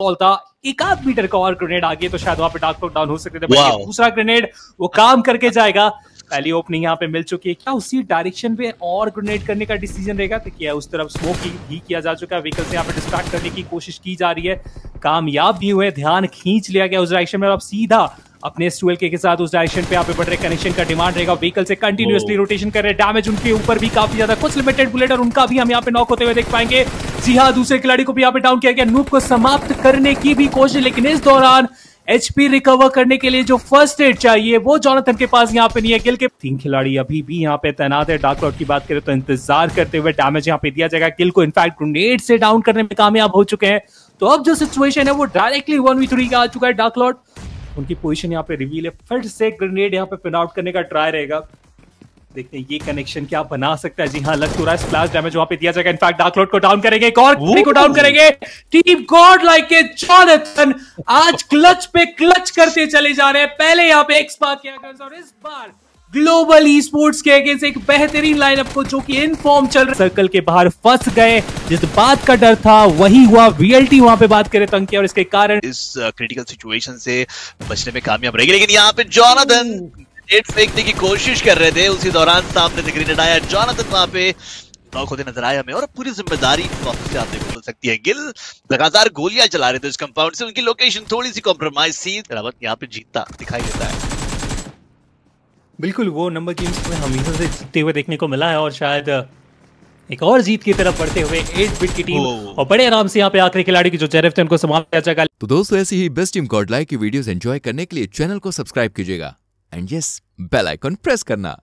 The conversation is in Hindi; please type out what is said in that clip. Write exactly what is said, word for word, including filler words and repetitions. बॉल था, एक आध मीटर का और ग्रेनेड आ गया तो शायद वहां पे डाक टॉक डाउन हो सकते थे, बट दूसरा ग्रेनेड वो काम करके जाएगा। पहली ओपनिंग यहाँ पे मिल चुकी है, क्या उसी डायरेक्शन पे और ग्रेनेड करने का डिसीजन रहेगा? तो क्या उस तरफ स्मोक ही किया जा चुका है, व्हीकल से यहाँ पे डिस्ट्रैक्ट करने की कोशिश की जा रही है, कामयाब भी हुए, ध्यान खींच लिया गया उस डायरेक्शन में। अब सीधा अपने एस ट्वेल्व के साथ उस डायरेक्शन पे यहाँ पे बढ़ रहे कनेक्शन का डिमांड रहेगा। व्हीकल से कंटिन्यूअसली रोटेशन कर रहे, डैमेज उनके ऊपर भी काफी ज्यादा, कुछ लिमिटेड बुलेट और उनका भी हम यहाँ पे नॉक होते हुए देख पाएंगे। जी हाँ, दूसरे खिलाड़ी को भी यहाँ पे डाउन किया गया। नूप को समाप्त करने की भी कोशिश, लेकिन इस दौरान एचपी रिकवर करने के लिए जो फर्स्ट एड चाहिए वो जॉनथन के पास यहाँ पे नहीं है। गिल के तीन खिलाड़ी अभी भी यहाँ पे तैनात है। डार्क लॉर्ड की बात करें तो इंतजार करते हुए डैमेज यहाँ पे दिया जाएगा। गिल को इनफैक्ट ग्रेनेड से डाउन करने में कामयाब हो चुके हैं। तो अब जो सिचुएशन है वो डायरेक्टली वन वी थ्री का आ चुका है। डार्क लॉर्ड उनकी पोजीशन यहाँ पे रिवील है, फिर से ग्रेनेड यहाँ पे पिन आउट करने का ट्राई रहेगा। देखते हैं ये कनेक्शन क्या बना सकता है। जी हाँ, लग तो रहा है स्प्लैश डैमेज वहां पे दिया जाएगा। इनफैक्ट डार्क लॉर्ड को डाउन करेंगे, एक और को डाउन करेंगे। टीम गॉड लाइक के जॉनथन आज क्लच पे क्लच करते चले जा रहे हैं। पहले यहाँ पे एक्स बार किया गया और इस बार ग्लोबल ई स्पोर्ट्स के अगेंस्ट एक बेहतरीन लाइनअप को जो कि इनफॉर्म चल रहा है। सर्कल के बाहर फंस गए, जिस बात का डर था वही हुआ। वीएलटी वहां पे बात करें तंग किया और इसके कारण इस क्रिटिकल सिचुएशन से बचने में कामयाब रहेगी। लेकिन यहाँ पे जॉनथन नेट फेंकने की कोशिश कर रहे थे, उसी दौरान सामने से ग्रेनेड आया। जॉनथन वहां पे नॉक होते नजर आया हमें और पूरी जिम्मेदारी वापस से आपने बोल सकती है। गिल लगातार गोलियां चला रहे थे इस कंपाउंड से, उनकी लोकेशन थोड़ी सी कॉम्प्रोमाइज थी। यहाँ पे जीतता दिखाई देता है, बिल्कुल वो नंबर गेम्स में हमेशा से जीतते हुए देखने को मिला है और शायद एक और जीत की तरफ बढ़ते हुए एट बिट की टीम और बड़े आराम से यहाँ पे आखिरी खिलाड़ी की जो जेरेफ थे उनको समाप्त किया जाएगा। तो दोस्तों, ऐसी ही बेस्ट टीम गॉडलाइक की वीडियोस एंजॉय करने के लिए चैनल को सब्सक्राइब कीजिएगा and yes, bell icon press करना।